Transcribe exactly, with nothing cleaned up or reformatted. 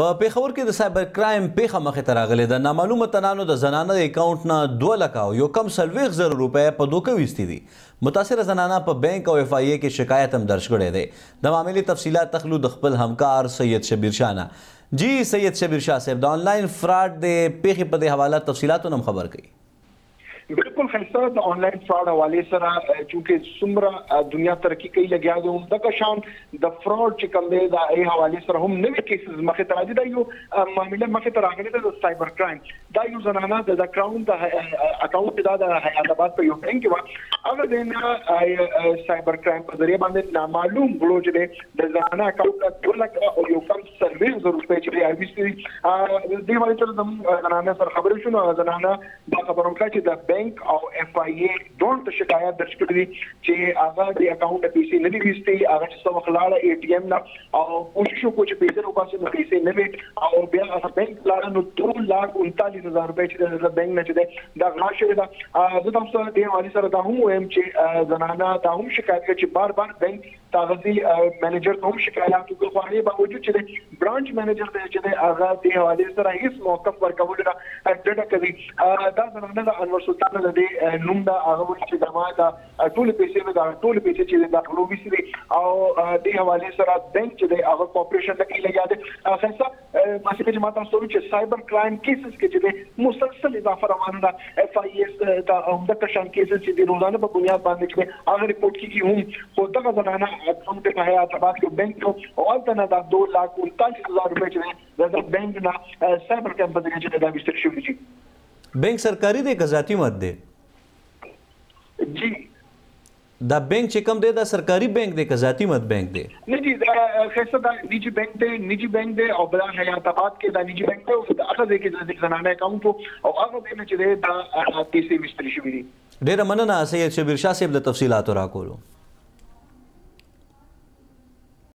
په پیښور کې د سایبر کرایم پیښه مخې ته راغلې ده. نامعلومه تنانو د زنانه د اکاونټ نه دوه لکه او یو کم څلوېښت زره روپۍ په دوکه ویستې دي. متاثره زنانه په بینک او اف آی اے کې شکایت هم درج کړی دی. د معاملې تفصیلات تخلو د خپل همکار سید شبیر شاه نه. جی سید شبیر شاه صاحب، د آنلاین فراډ د پیښې په دې حواله تفصیلاتونه هم خبر کړي. बिल्कुल फैसला तो ऑनलाइन फ्रॉड हवाले सरा चूंकि सुमरा दुनिया तरक्की कई लग्या जो हम तक शाम द फ्रॉड चिकंदे दा ए हवाले सर हम नवे केसेस मखे तराजी दा यो मामले मखे तरागले दा साइबर क्राइम दा यो जनाना दा क्राउन दा अकाउंट दा दा हैदराबाद पे यो बैंक वा अगर देन साइबर क्राइम पर जरिए बंदे नामालूम ब्लोज दे दा जनाना अकाउंट का लाख और यो कम सर्विस जरूर पे चली आईबीसी दे वाले चलो हम जनाना सर खबर सुनो जनाना दा खबरों का दा बैंक और एफ आई ए दोनों शिकायत दर्ज कर दी जे आगा दे अकाउंट पैसे नहीं भेजते आगा सब खिलाड़ा एटीएम ना और कोशिशों कुछ पैसे रुपा से पैसे नहीं और ब्याह असा बैंक खिलाड़ा नो दो लाख उनतालीस हजार रुपए छे बैंक ने छे दा घाशे दा जो हम सर दे वाली सर दा हूं एम छे जनाना दा हूं शिकायत के बार बार बैंक तागदी मैनेजर को शिकायत को वाले बावजूद छे ब्रांच मैनेजर दे छे आगा दे वाली सर इस मौका पर कबूल दा डेटा करी दा जनाना दा अनवर सुल्तान लदे नुमदा आगमन के दमादा टोल पैसे में दा टोल पैसे चीज दा रूबी से और दे हवाले सरा बैंक दे आवर कॉर्पोरेशन तक ले याद ऐसा मासिक जमात सोच के साइबर क्राइम केसेस के जे मुसलसल इजाफा रवाना एफआईएस दा हमदा कशान केसेस से रोजाना पर बुनियाद बांधने के आगे रिपोर्ट की हूं होता का जनाना हम पे है आबाद के बैंक को और तना दा दो लाख उनतालीस हजार रुपए जे बैंक ना साइबर क्राइम पर जे दा विस्तार शुरू जी बैंक सरकारी दे कजाती मत दे जी दा बैंक चिकम दे दा सरकारी बैंक दे कजाती मत बैंक दे निजी कैसा दा निजी बैंक दे निजी बैंक दे और बड़ा हयाताबाद के दा निजी बैंक दे अगर दे के जनाना अकाउंट को और अगर देने चाहिए दा तीसरी मिस्त्री शिविरी डेरा मनना सैयद शबीर शाह से तफसीलात और आकोलो।